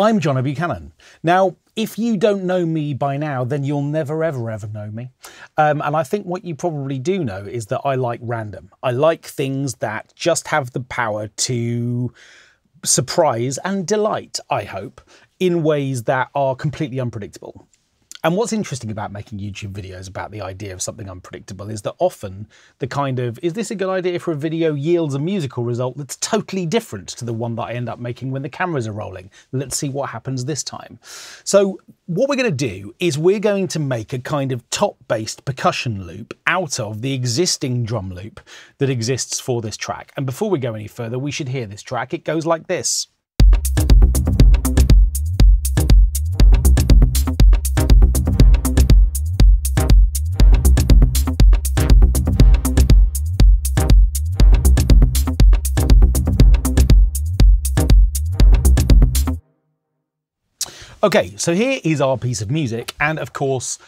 I'm Jono Buchanan. Now, if you don't know me by now, then you'll never, ever, ever know me. And I think what you probably do know is that I like random. I like things that just have the power to surprise and delight, I hope, in ways that are completely unpredictable. And what's interesting about making YouTube videos about the idea of something unpredictable is that often the kind of, is this a good idea for a video, yields a musical result that's totally different to the one that I end up making when the cameras are rolling. Let's see what happens this time. So what we're going to do is we're going to make a kind of top-based percussion loop out of the existing drum loop that exists for this track. And before we go any further, we should hear this track. It goes like this. Okay, so here is our piece of music, and of course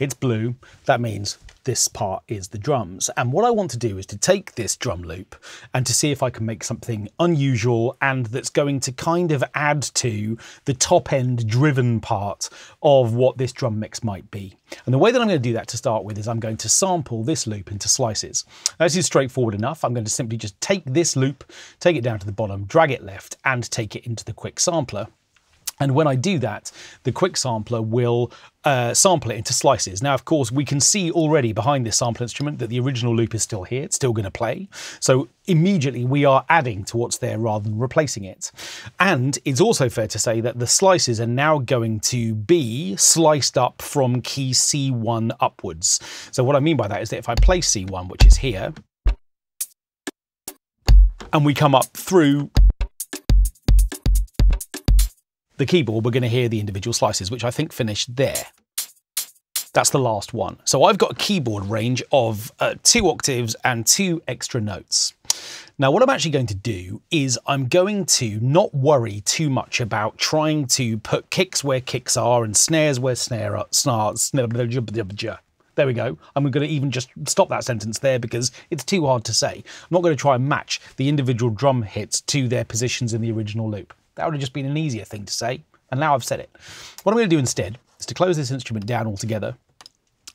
it's blue. That means this part is the drums. And what I want to do is to take this drum loop and to see if I can make something unusual and that's going to kind of add to the top end driven part of what this drum mix might be. And the way that I'm going to do that to start with is I'm going to sample this loop into slices. Now, this is straightforward enough. I'm going to simply just take this loop, take it down to the bottom, drag it left, and take it into the quick sampler. And when I do that, the quick sampler will sample it into slices. Now, of course, we can see already behind this sample instrument that the original loop is still here. It's still going to play. So immediately we are adding to what's there rather than replacing it. And it's also fair to say that the slices are now going to be sliced up from key C1 upwards. So what I mean by that is that if I play C1, which is here, and we come up through the keyboard, we're going to hear the individual slices, which I think finished there. That's the last one. So I've got a keyboard range of 2 octaves and 2 extra notes. Now, what I'm actually going to do is I'm going to not worry too much about trying to put kicks where kicks are and snares where snare are. There we go. I'm going to even just stop that sentence there because it's too hard to say. I'm not going to try and match the individual drum hits to their positions in the original loop. That would have just been an easier thing to say, and now I've said it. What I'm going to do instead is to close this instrument down altogether,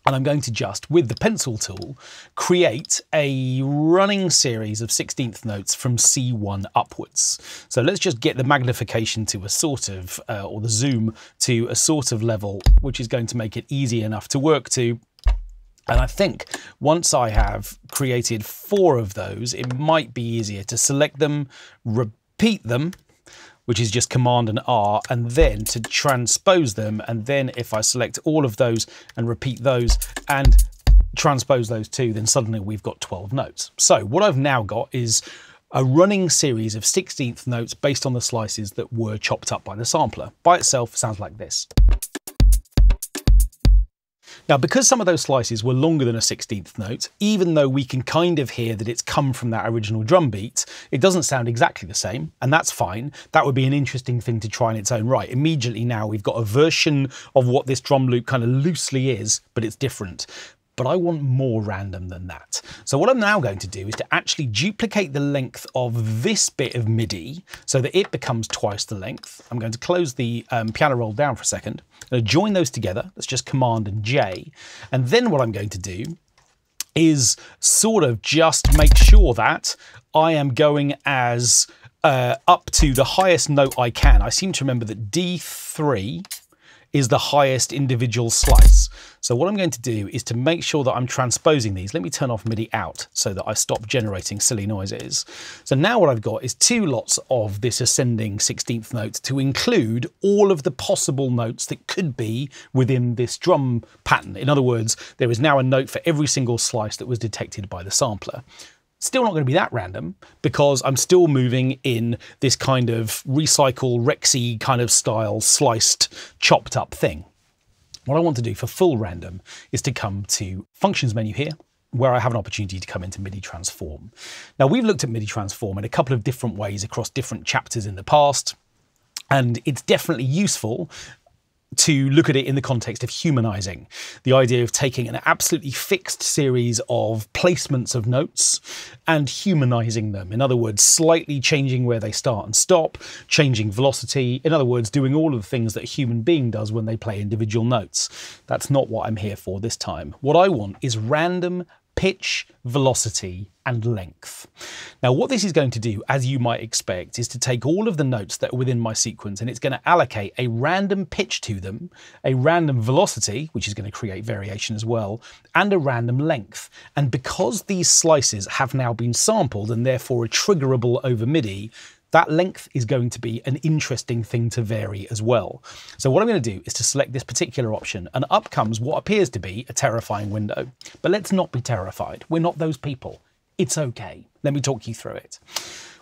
and I'm going to just, with the pencil tool, create a running series of 16th notes from C1 upwards. So let's just get the magnification to a sort of, or the zoom to a sort of level, which is going to make it easy enough to work to. And I think once I have created 4 of those, it might be easier to select them, repeat them, which is just Command and R, and then to transpose them. And then if I select all of those and repeat those and transpose those too, then suddenly we've got 12 notes. So what I've now got is a running series of 16th notes based on the slices that were chopped up by the sampler. By itself, sounds like this. Now, because some of those slices were longer than a 16th note, even though we can kind of hear that it's come from that original drum beat, it doesn't sound exactly the same, and that's fine. That would be an interesting thing to try in its own right. Immediately now we've got a version of what this drum loop kind of loosely is, but it's different. But I want more random than that. So what I'm now going to do is to actually duplicate the length of this bit of MIDI so that it becomes twice the length. I'm going to close the piano roll down for a second. I'm going to join those together. That's just Command and J. And then what I'm going to do is sort of just make sure that I am going as up to the highest note I can. I seem to remember that D3 is the highest individual slice. So what I'm going to do is to make sure that I'm transposing these. Let me turn off MIDI out so that I stop generating silly noises. So now what I've got is 2 lots of this ascending 16th note to include all of the possible notes that could be within this drum pattern. In other words, there is now a note for every single slice that was detected by the sampler. Still not going to be that random because I'm still moving in this kind of recycle Rexy kind of style sliced chopped up thing. What I want to do for full random is to come to Functions menu here, where I have an opportunity to come into MIDI transform. Now, we've looked at MIDI transform in a couple of different ways across different chapters in the past, and it's definitely useful to look at it in the context of humanizing. The idea of taking an absolutely fixed series of placements of notes and humanizing them. In other words, slightly changing where they start and stop, changing velocity. In other words, doing all of the things that a human being does when they play individual notes. That's not what I'm here for this time. What I want is random pitch, velocity, and length. Now, what this is going to do, as you might expect, is to take all of the notes that are within my sequence, and it's going to allocate a random pitch to them, a random velocity, which is going to create variation as well, and a random length. And because these slices have now been sampled and therefore are triggerable over MIDI, that length is going to be an interesting thing to vary as well. So what I'm going to do is to select this particular option, and up comes what appears to be a terrifying window. But let's not be terrified. We're not those people. It's okay. Let me talk you through it.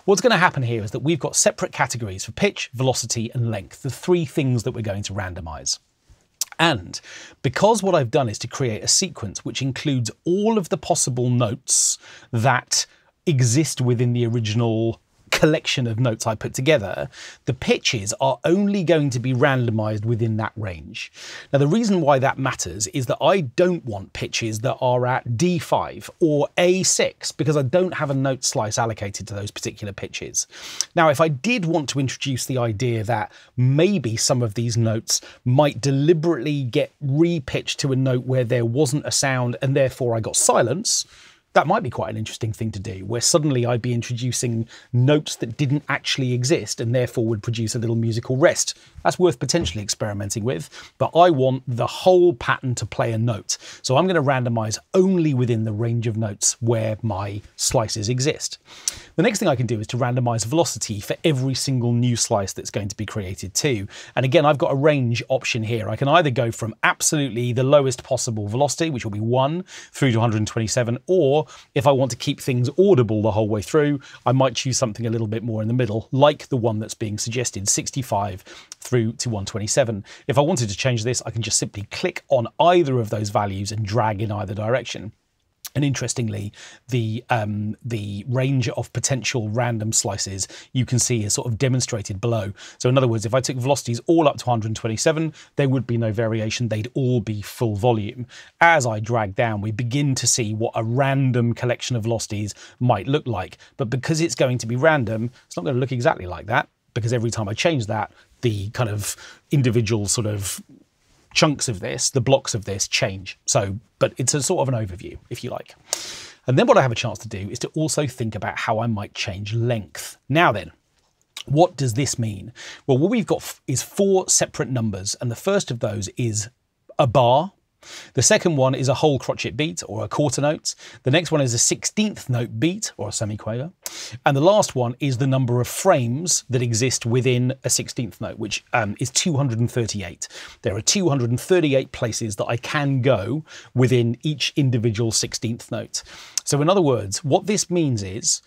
What's going to happen here is that we've got separate categories for pitch, velocity, and length, the three things that we're going to randomize. And because what I've done is to create a sequence which includes all of the possible notes that exist within the original collection of notes I put together, the pitches are only going to be randomized within that range. Now, the reason why that matters is that I don't want pitches that are at D5 or A6 because I don't have a note slice allocated to those particular pitches. Now, if I did want to introduce the idea that maybe some of these notes might deliberately get re-pitched to a note where there wasn't a sound and therefore I got silence, that might be quite an interesting thing to do, where suddenly I'd be introducing notes that didn't actually exist and therefore would produce a little musical rest. That's worth potentially experimenting with, but I want the whole pattern to play a note. So I'm going to randomize only within the range of notes where my slices exist. The next thing I can do is to randomize velocity for every single new slice that's going to be created too. And again, I've got a range option here. I can either go from absolutely the lowest possible velocity, which will be 1, through to 127, or if I want to keep things audible the whole way through, I might choose something a little bit more in the middle, like the one that's being suggested, 65 through to 127. If I wanted to change this, I can just simply click on either of those values and drag in either direction. And interestingly, the range of potential random slices you can see is sort of demonstrated below. So in other words, if I took velocities all up to 127, there would be no variation. They'd all be full volume. As I drag down, we begin to see what a random collection of velocities might look like. But because it's going to be random, it's not going to look exactly like that, because every time I change that, the kind of individual sort of chunks of this, the blocks of this change. So, but it's a sort of an overview, if you like. And then what I have a chance to do is to also think about how I might change length. Now then, what does this mean? Well, what we've got is four separate numbers, and the first of those is a bar. The second one is a whole crotchet beat or a quarter note. The next one is a 16th note beat or a semiquaver. And the last one is the number of frames that exist within a 16th note, which is 238. There are 238 places that I can go within each individual 16th note. So in other words, what this means is,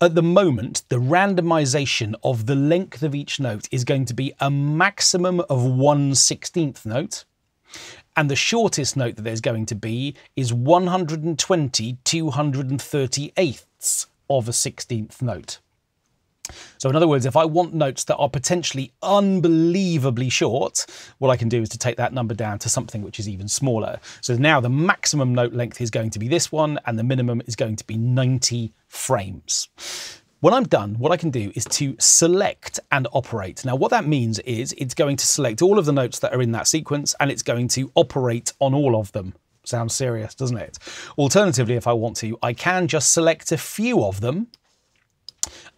at the moment, the randomization of the length of each note is going to be a maximum of 1/16th note. And the shortest note that there's going to be is 120 238ths of a 16th note. So in other words, if I want notes that are potentially unbelievably short, what I can do is to take that number down to something which is even smaller. So now the maximum note length is going to be this one, and the minimum is going to be 90 frames. When I'm done, what I can do is to select and operate. Now, what that means is it's going to select all of the notes that are in that sequence, and it's going to operate on all of them. Sounds serious, doesn't it? Alternatively, if I want to, I can just select a few of them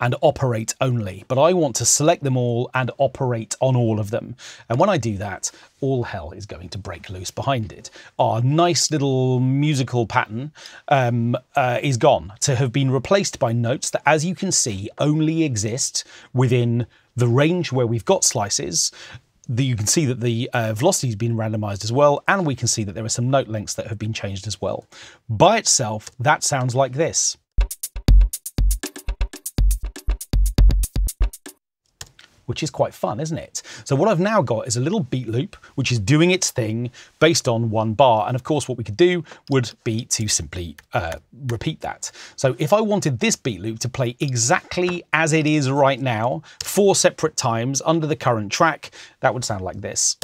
and operate only. But I want to select them all and operate on all of them. And when I do that, all hell is going to break loose behind it. Our nice little musical pattern is gone to have been replaced by notes that, as you can see, only exist within the range where we've got slices. You can see that the velocity has been randomized as well, and we can see that there are some note lengths that have been changed as well. By itself, that sounds like this. Which is quite fun, isn't it? So what I've now got is a little beat loop, which is doing its thing based on one bar. And of course, what we could do would be to simply repeat that. So if I wanted this beat loop to play exactly as it is right now, 4 separate times under the current track, that would sound like this.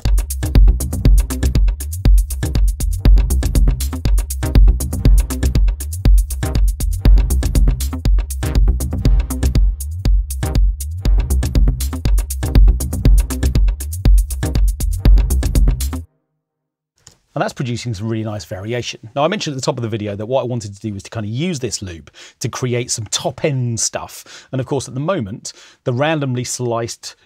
that's producing some really nice variation. Now, I mentioned at the top of the video that what I wanted to do was to kind of use this loop to create some top end stuff. And of course, at the moment, the randomly sliced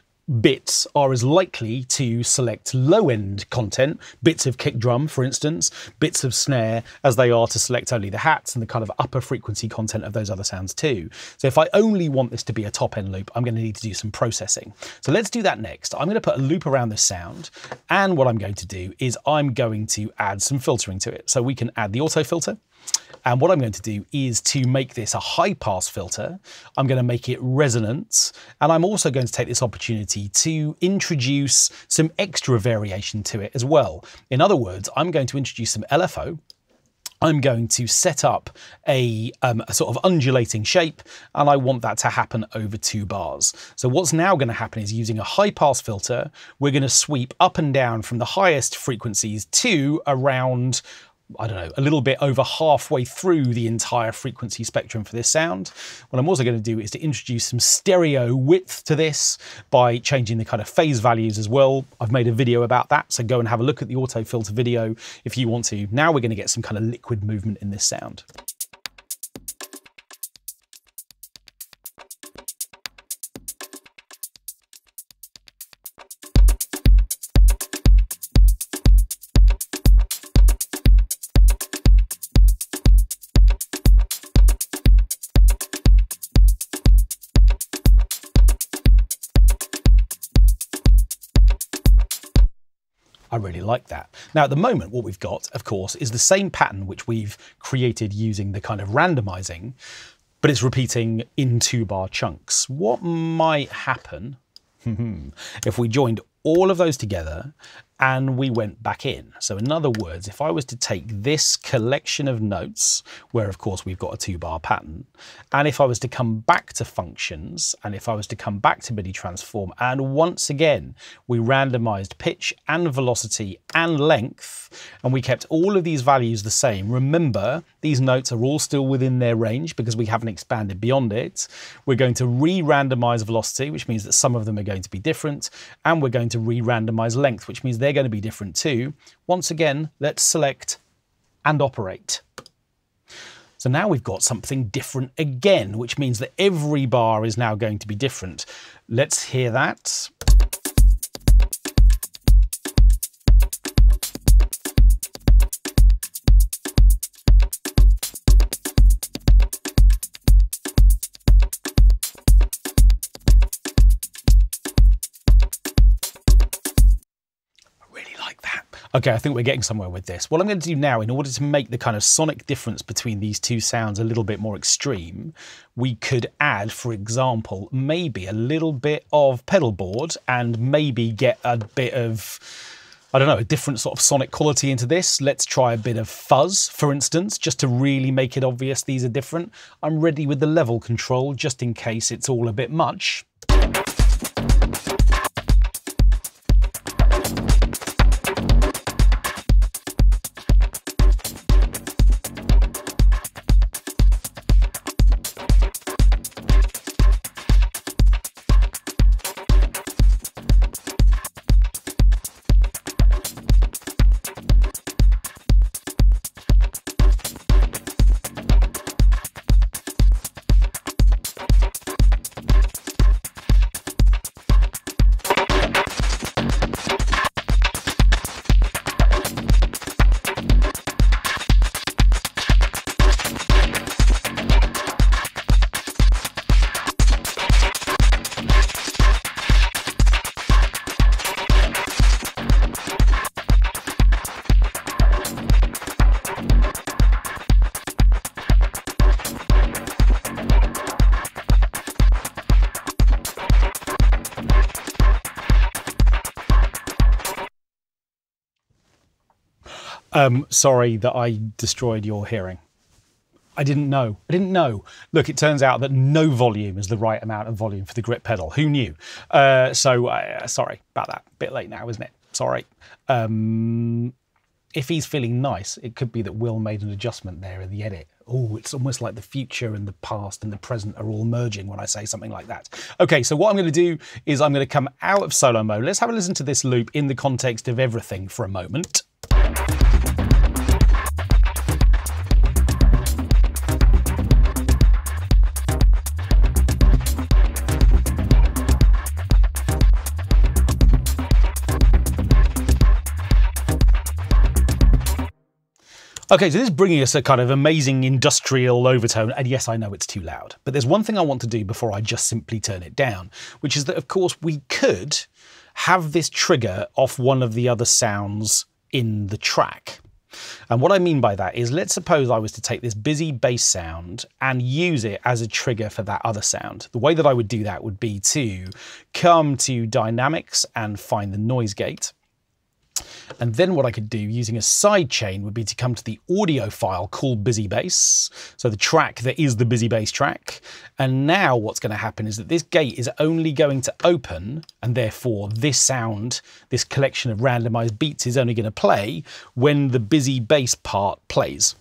bits are as likely to select low-end content, bits of kick drum, for instance, bits of snare, as they are to select only the hats and the kind of upper frequency content of those other sounds too. So if I only want this to be a top-end loop, I'm going to need to do some processing. So let's do that next. I'm going to put a loop around this sound, and what I'm going to do is I'm going to add some filtering to it. So we can add the auto filter. And what I'm going to do is to make this a high pass filter. I'm going to make it resonance. And I'm also going to take this opportunity to introduce some extra variation to it as well. In other words, I'm going to introduce some LFO. I'm going to set up a sort of undulating shape, and I want that to happen over 2 bars. So what's now going to happen is, using a high pass filter, we're going to sweep up and down from the highest frequencies to around, I don't know, a little bit over halfway through the entire frequency spectrum for this sound. What I'm also going to do is to introduce some stereo width to this by changing the kind of phase values as well. I've made a video about that, so go and have a look at the auto filter video if you want to. Now we're going to get some kind of liquid movement in this sound. I really like that. Now at the moment, what we've got, of course, is the same pattern which we've created using the kind of randomizing, but it's repeating in 2-bar chunks. What might happen if we joined all of those together and we went back in? So in other words, if I was to take this collection of notes, where of course we've got a 2-bar pattern, and if I was to come back to functions, and if I was to come back to MIDI transform, and once again, we randomized pitch and velocity and length, and we kept all of these values the same. Remember, these notes are all still within their range because we haven't expanded beyond it. We're going to re-randomize velocity, which means that some of them are going to be different, and we're going to re-randomize length, which means they're going to be different too. Once again, let's select and operate. So now we've got something different again, which means that every bar is now going to be different. Let's hear that. Okay, I think we're getting somewhere with this. What I'm going to do now, in order to make the kind of sonic difference between these two sounds a little bit more extreme, we could add, for example, maybe a little bit of pedal board and maybe get a bit of, I don't know, a different sort of sonic quality into this. Let's try a bit of fuzz, for instance, just to really make it obvious these are different. I'm ready with the level control just in case it's all a bit much. Sorry that I destroyed your hearing. I didn't know. Look, it turns out that no volume is the right amount of volume for the grip pedal. Who knew? So sorry about that. Bit late now, isn't it? Sorry. If he's feeling nice, it could be that Will made an adjustment there in the edit. Oh, it's almost like the future and the past and the present are all merging when I say something like that. Okay, so what I'm going to do is I'm going to come out of solo mode. Let's have a listen to this loop in the context of everything for a moment. Okay, so this is bringing us a kind of amazing industrial overtone, and yes, I know it's too loud, but there's one thing I want to do before I just simply turn it down, which is that, of course, we could have this trigger off one of the other sounds in the track. And what I mean by that is, let's suppose I was to take this busy bass sound and use it as a trigger for that other sound. The way that I would do that would be to come to Dynamics and find the noise gate. And then what I could do using a sidechain would be to come to the audio file called busy bass. So the track that is the busy bass track. And now what's going to happen is that this gate is only going to open, and therefore this sound, this collection of randomized beats, is only going to play when the busy bass part plays.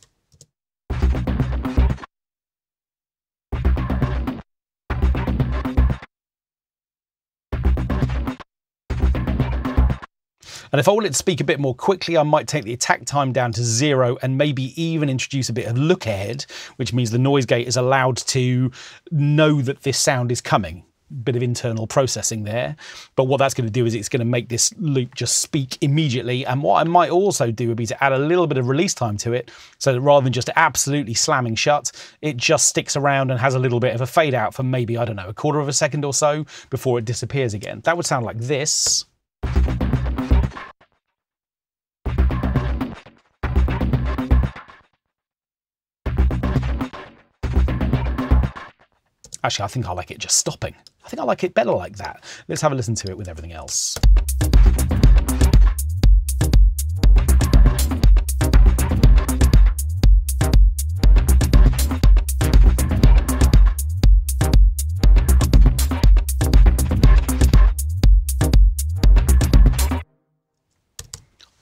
And if I wanted to speak a bit more quickly, I might take the attack time down to 0 and maybe even introduce a bit of look ahead, which means the noise gate is allowed to know that this sound is coming. Bit of internal processing there. But what that's going to do is it's going to make this loop just speak immediately. And what I might also do would be to add a little bit of release time to it, so that rather than just absolutely slamming shut, it just sticks around and has a little bit of a fade out for maybe, I don't know, a quarter of a second or so before it disappears again. That would sound like this. Actually, I think I like it just stopping. I think I like it better like that. Let's have a listen to it with everything else.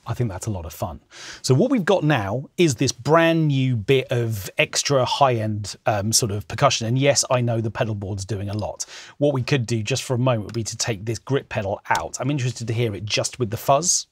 I think that's a lot of fun. So what we've got now is this brand new bit of extra high-end sort of percussion. And yes, I know the pedal board's doing a lot. What we could do just for a moment would be to take this grip pedal out. I'm interested to hear it just with the fuzz.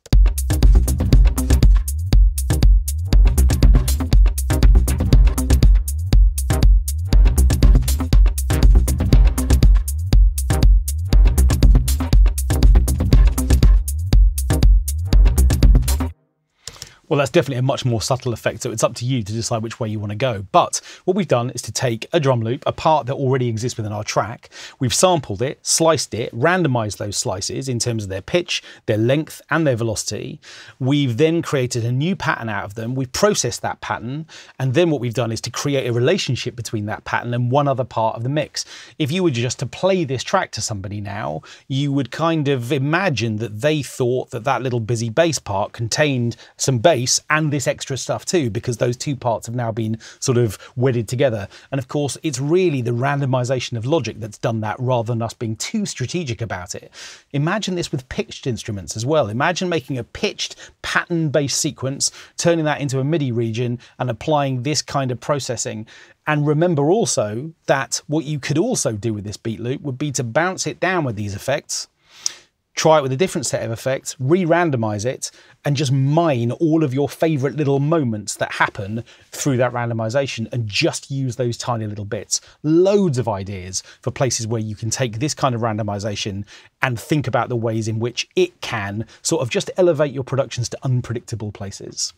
Well, that's definitely a much more subtle effect, so it's up to you to decide which way you want to go. But what we've done is to take a drum loop, a part that already exists within our track. We've sampled it, sliced it, randomized those slices in terms of their pitch, their length, and their velocity. We've then created a new pattern out of them. We've processed that pattern. And then what we've done is to create a relationship between that pattern and one other part of the mix. If you were just to play this track to somebody now, you would kind of imagine that they thought that that little busy bass part contained some bass and this extra stuff too, because those two parts have now been sort of wedded together. And of course, it's really the randomization of logic that's done that, rather than us being too strategic about it. Imagine this with pitched instruments as well. Imagine making a pitched pattern-based sequence, turning that into a MIDI region and applying this kind of processing. And remember also that what you could also do with this beat loop would be to bounce it down with these effects, try it with a different set of effects, re-randomize it, and just mine all of your favorite little moments that happen through that randomization, and just use those tiny little bits. Loads of ideas for places where you can take this kind of randomization and think about the ways in which it can sort of just elevate your productions to unpredictable places.